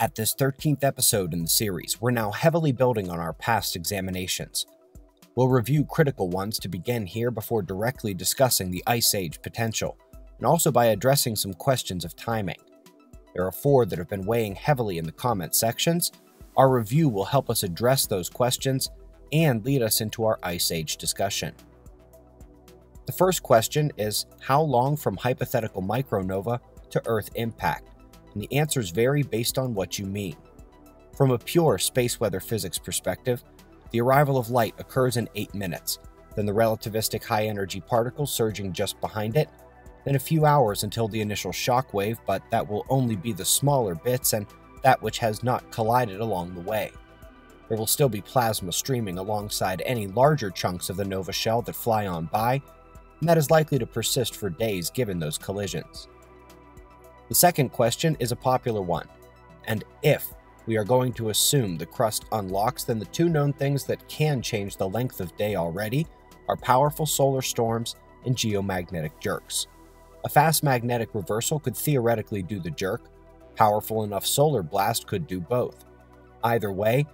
At this 13th episode in the series, we're now heavily building on our past examinations. We'll review critical ones to begin here before directly discussing the Ice Age potential, and also by addressing some questions of timing. There are 4 that have been weighing heavily in the comment sections. Our review will help us address those questions and lead us into our Ice Age discussion. The first question is, how long from hypothetical micronova to Earth impact? And the answers vary based on what you mean. From a pure space weather physics perspective, the arrival of light occurs in 8 minutes, then the relativistic high-energy particle surging just behind it, then a few hours until the initial shock wave, but that will only be the smaller bits and that which has not collided along the way. There will still be plasma streaming alongside any larger chunks of the nova shell that fly on by, and that is likely to persist for days given those collisions. The second question is a popular one, and if we are going to assume the crust unlocks, then the 2 known things that can change the length of day already are powerful solar storms and geomagnetic jerks. A fast magnetic reversal could theoretically do the jerk, powerful enough solar blast could do both. Either way,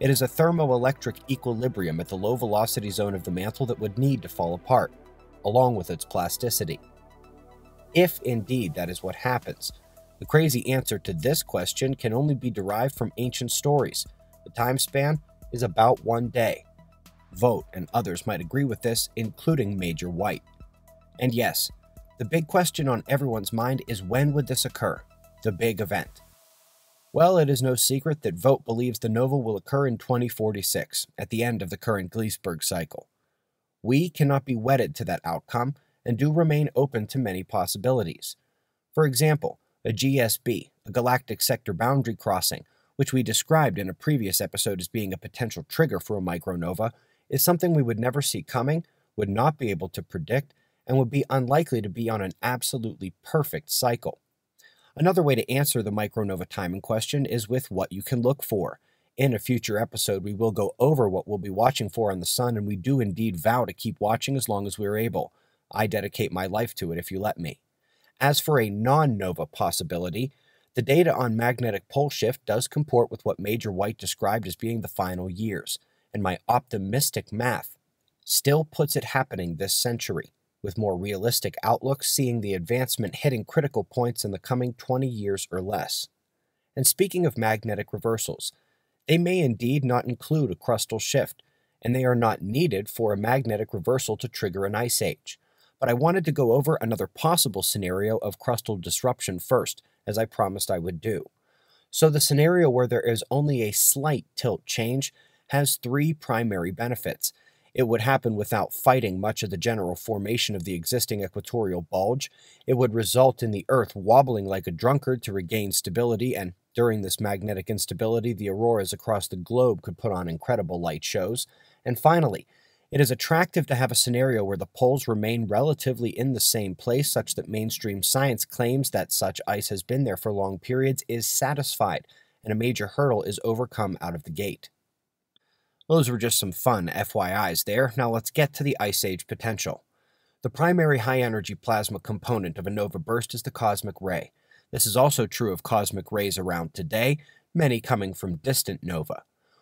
it is a thermoelectric equilibrium at the low velocity zone of the mantle that would need to fall apart, along with its plasticity. If indeed that is what happens, the crazy answer to this question can only be derived from ancient stories. The time span is about 1 day. Vogt and others might agree with this, including Major White. And yes, the big question on everyone's mind is, when would this occur? The big event. Well, it is no secret that Vogt believes the nova will occur in 2046, at the end of the current Gleissberg cycle. We cannot be wedded to that outcome, and do remain open to many possibilities. For example, a GSB, a galactic sector boundary crossing, which we described in a previous episode as being a potential trigger for a micronova, is something we would never see coming, would not be able to predict, and would be unlikely to be on an absolutely perfect cycle. Another way to answer the micronova timing question is with what you can look for. In a future episode, we will go over what we'll be watching for on the sun, and we do indeed vow to keep watching as long as we are able. I dedicate my life to it if you let me. As for a non-nova possibility, the data on magnetic pole shift does comport with what Major White described as being the final years, and my optimistic math still puts it happening this century, with more realistic outlooks seeing the advancement hitting critical points in the coming 20 years or less. And speaking of magnetic reversals, they may indeed not include a crustal shift, and they are not needed for a magnetic reversal to trigger an ice age. But I wanted to go over another possible scenario of crustal disruption first, as I promised I would do. So the scenario where there is only a slight tilt change has 3 primary benefits. It would happen without fighting much of the general formation of the existing equatorial bulge. It would result in the Earth wobbling like a drunkard to regain stability, and during this magnetic instability, the auroras across the globe could put on incredible light shows. And finally, it is attractive to have a scenario where the poles remain relatively in the same place, such that mainstream science claims that such ice has been there for long periods is satisfied, and a major hurdle is overcome out of the gate. Those were just some fun FYIs there. Now let's get to the ice age potential. The primary high-energy plasma component of a nova burst is the cosmic ray. This is also true of cosmic rays around today, many coming from distant novae.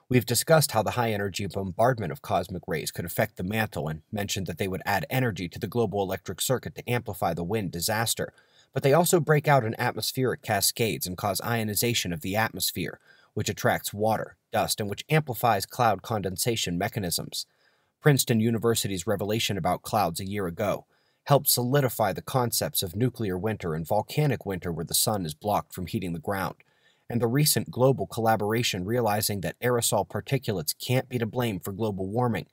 We've discussed how the high-energy bombardment of cosmic rays could affect the mantle and mentioned that they would add energy to the global electric circuit to amplify the wind disaster, but they also break out in atmospheric cascades and cause ionization of the atmosphere, which attracts water, dust, and which amplifies cloud condensation mechanisms. Princeton University's revelation about clouds a year ago helped solidify the concepts of nuclear winter and volcanic winter where the sun is blocked from heating the ground, and the recent global collaboration realizing that aerosol particulates can't be to blame for global warming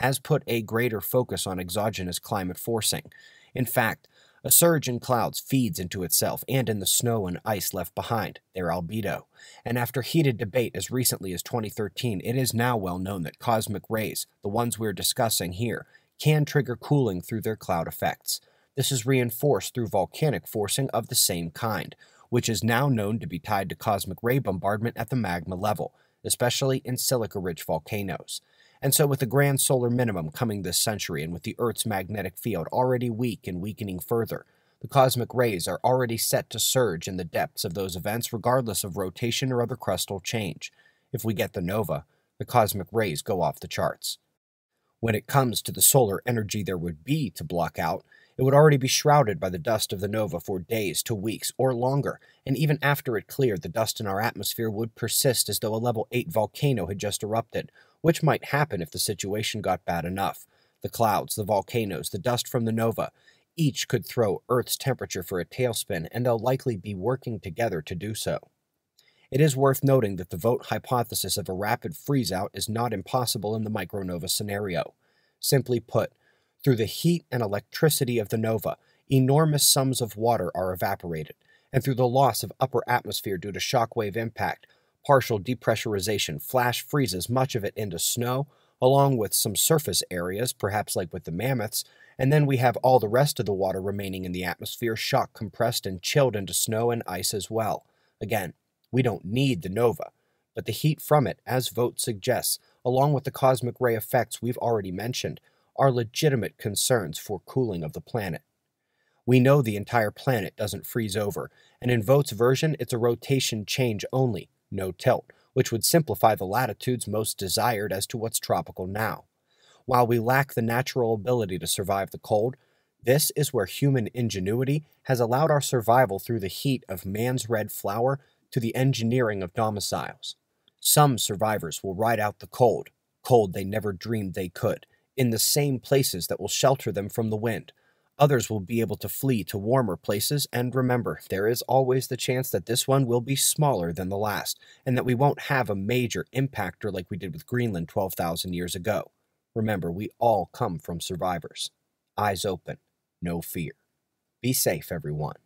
has put a greater focus on exogenous climate forcing. In fact, a surge in clouds feeds into itself and in the snow and ice left behind, their albedo. And after heated debate as recently as 2013, it is now well known that cosmic rays, the ones we're discussing here, can trigger cooling through their cloud effects. This is reinforced through volcanic forcing of the same kind, which is now known to be tied to cosmic ray bombardment at the magma level, especially in silica-rich volcanoes. And so with the grand solar minimum coming this century and with the Earth's magnetic field already weak and weakening further, The cosmic rays are already set to surge in the depths of those events regardless of rotation or other crustal change. If we get the nova, the cosmic rays go off the charts. When it comes to the solar energy there would be to block out, it would already be shrouded by the dust of the nova for days to weeks or longer, and even after it cleared, the dust in our atmosphere would persist as though a level 8 volcano had just erupted, which might happen if the situation got bad enough. The clouds, the volcanoes, the dust from the nova, each could throw Earth's temperature for a tailspin, and they'll likely be working together to do so. It is worth noting that the Vogt hypothesis of a rapid freeze-out is not impossible in the micronova scenario. Simply put, through the heat and electricity of the nova, enormous sums of water are evaporated, and through the loss of upper atmosphere due to shockwave impact, partial depressurization flash freezes much of it into snow, along with some surface areas, perhaps like with the mammoths, and then we have all the rest of the water remaining in the atmosphere shock compressed and chilled into snow and ice as well. Again, we don't need the nova, but the heat from it, as Vogt suggests, along with the cosmic ray effects we've already mentioned, are legitimate concerns for cooling of the planet. We know the entire planet doesn't freeze over, and in Vogt's version it's a rotation change only, no tilt, which would simplify the latitudes most desired as to what's tropical now. While we lack the natural ability to survive the cold, this is where human ingenuity has allowed our survival through the heat of man's red flower to the engineering of domiciles. Some survivors will ride out the cold, cold they never dreamed they could, in the same places that will shelter them from the wind. Others will be able to flee to warmer places, and remember, there is always the chance that this one will be smaller than the last, and that we won't have a major impactor like we did with Greenland 12,000 years ago. Remember, we all come from survivors. Eyes open, no fear. Be safe, everyone.